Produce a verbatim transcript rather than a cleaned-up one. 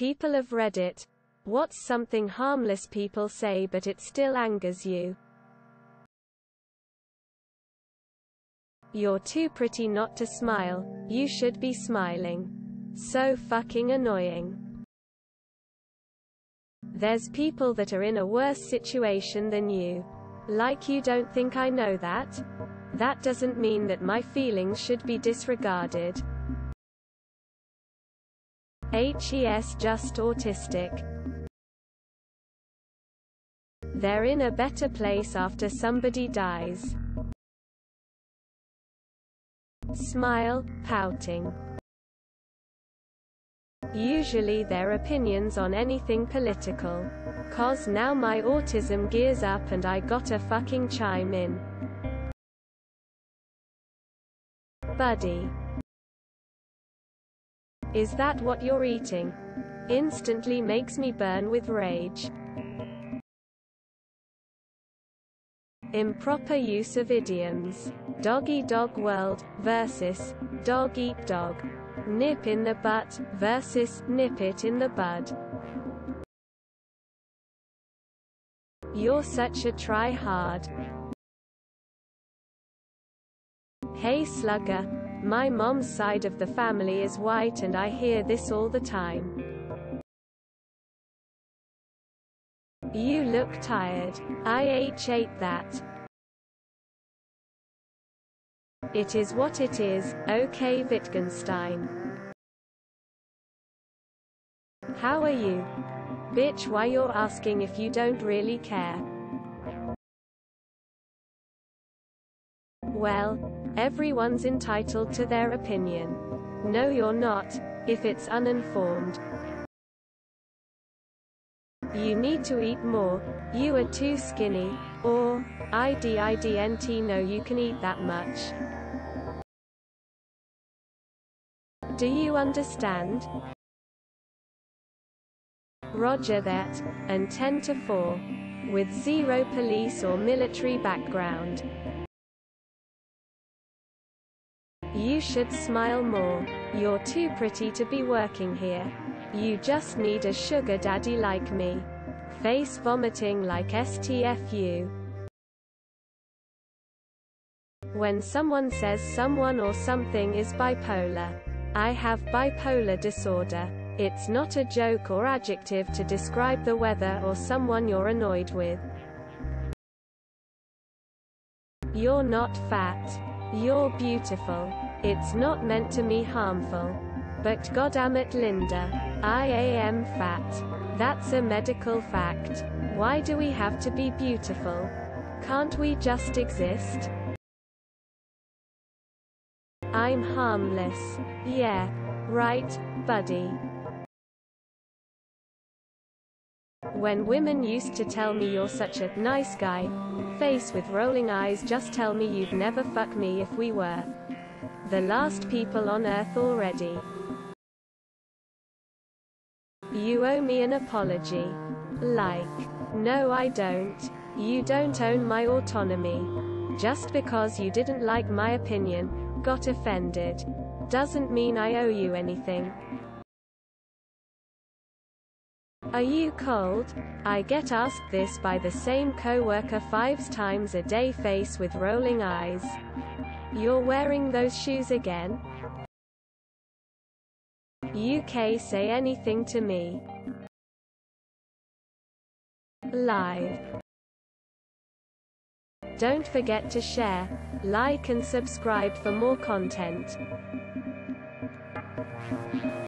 People have read it. What's something harmless people say but it still angers you? You're too pretty not to smile. You should be smiling. So fucking annoying. There's people that are in a worse situation than you. Like, you don't think I know that? That doesn't mean that my feelings should be disregarded. He's just autistic. They're in a better place after somebody dies. Smile, pouting. Usually their opinions on anything political. Cause now my autism gears up and I gotta fucking chime in. Buddy. Is that what you're eating? Instantly makes me burn with rage. Improper use of idioms. Doggy dog world versus dog eat dog. Nip in the butt versus nip it in the bud. You're such a try hard. Hey slugger. My mom's side of the family is white and I hear this all the time. You look tired. I hate that. It is what it is, okay Wittgenstein. How are you? Bitch, why you're asking if you don't really care? Well, everyone's entitled to their opinion. No you're not, if it's uninformed. You need to eat more, you are too skinny, or, I D I D N T no you can eat that much. Do you understand? Roger that, and ten to four. With zero police or military background. You should smile more. You're too pretty to be working here. You just need a sugar daddy like me. Face vomiting like S T F U. When someone says someone or something is bipolar. I have bipolar disorder. It's not a joke or adjective to describe the weather or someone you're annoyed with. You're not fat. You're beautiful. It's not meant to be harmful. But goddammit Linda. I am fat. That's a medical fact. Why do we have to be beautiful? Can't we just exist? I'm harmless. Yeah. Right, buddy. When women used to tell me you're such a nice guy, face with rolling eyes, just tell me you'd never fuck me if we were the last people on earth already. You owe me an apology. Like, no I don't. You don't own my autonomy. Just because you didn't like my opinion, got offended, doesn't mean I owe you anything. Are you cold? I get asked this by the same co-worker five times a day, face with rolling eyes. You're wearing those shoes again? You can't say anything to me. Live. Don't forget to share, like and subscribe for more content.